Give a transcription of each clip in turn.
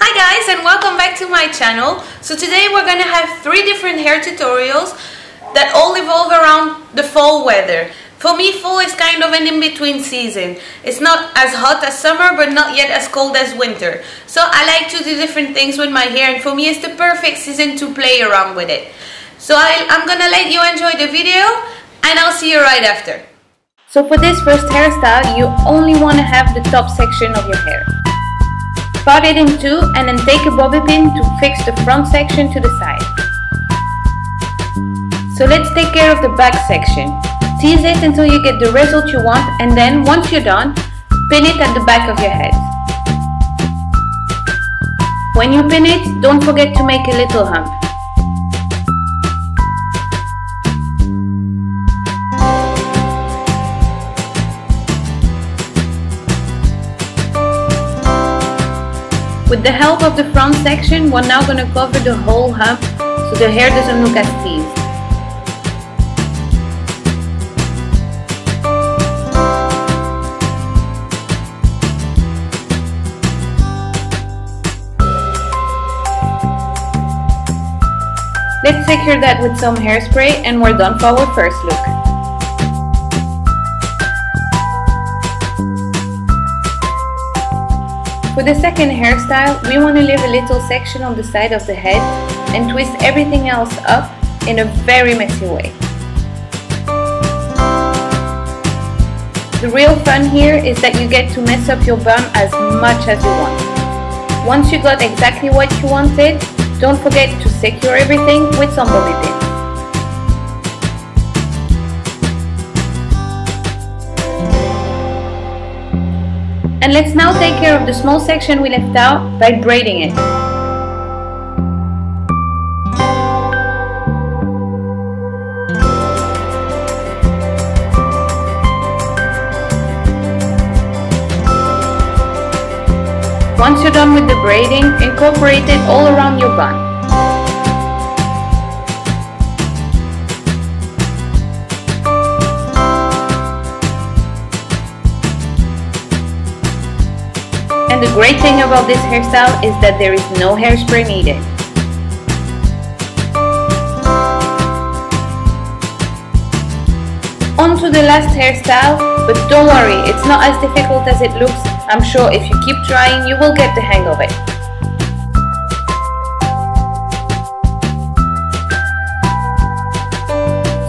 Hi guys, and welcome back to my channel. So today we're going to have three different hair tutorials that all revolve around the fall weather. For me, fall is kind of an in-between season. It's not as hot as summer, but not yet as cold as winter. So I like to do different things with my hair, and for me it's the perfect season to play around with it. So I'm going to let you enjoy the video, and I'll see you right after. So for this first hairstyle, you only want to have the top section of your hair. Part it in two and then take a bobby pin to fix the front section to the side. So let's take care of the back section. Tease it until you get the result you want, and then once you're done, pin it at the back of your head. When you pin it, don't forget to make a little hump. With the help of the front section, we're now going to cover the whole hump so the hair doesn't look as teased. Let's secure that with some hairspray, and we're done for our first look. For the second hairstyle, we want to leave a little section on the side of the head and twist everything else up in a very messy way. The real fun here is that you get to mess up your bun as much as you want. Once you got exactly what you wanted, don't forget to secure everything with some bobby pins. And let's now take care of the small section we left out by braiding it. Once you're done with the braiding, incorporate it all around your bun. And the great thing about this hairstyle is that there is no hairspray needed. On to the last hairstyle, but don't worry, it's not as difficult as it looks. I'm sure if you keep trying, you will get the hang of it.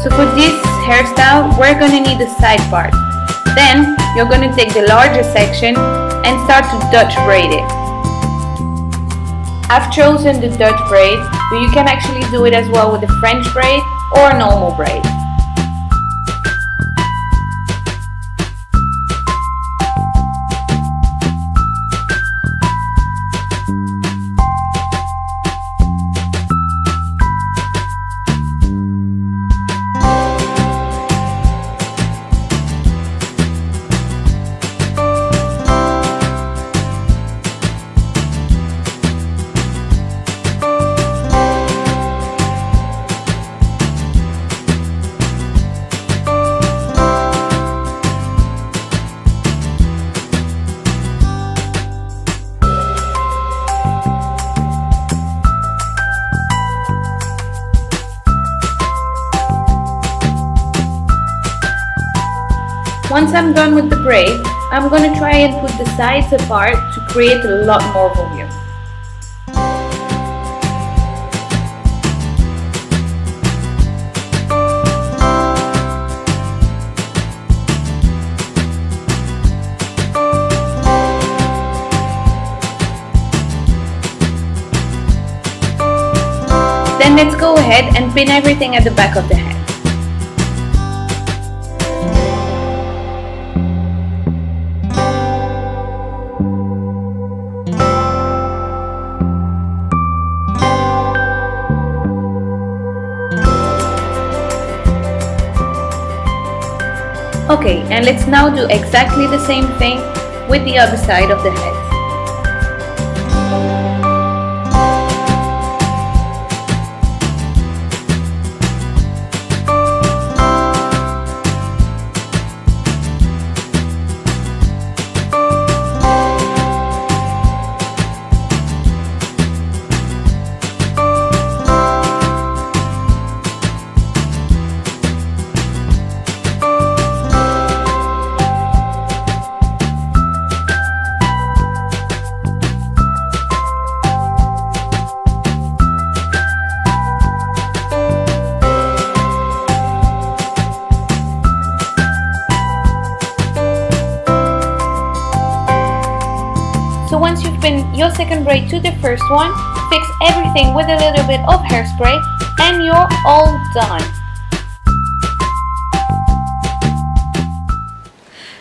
So for this hairstyle, we're going to need the side part. Then you're going to take the larger section and start to Dutch braid it. I've chosen the Dutch braid, but you can actually do it as well with a French braid or a normal braid. Once I'm done with the braid, I'm going to try and put the sides apart to create a lot more volume. Then let's go ahead and pin everything at the back of the head. Okay, and let's now do exactly the same thing with the other side of the head. your second braid to the first one, fix everything with a little bit of hairspray, and you're all done.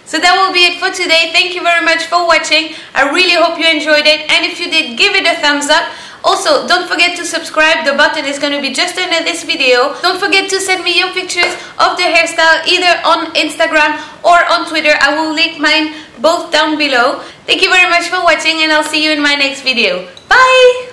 So that will be it for today. Thank you very much for watching. I really hope you enjoyed it, and if you did, give it a thumbs up. Also, don't forget to subscribe. The button is going to be just under this video. Don't forget to send me your pictures of the hairstyle either on Instagram or on Twitter. I will link mine both down below. Thank you very much for watching, and I'll see you in my next video. Bye!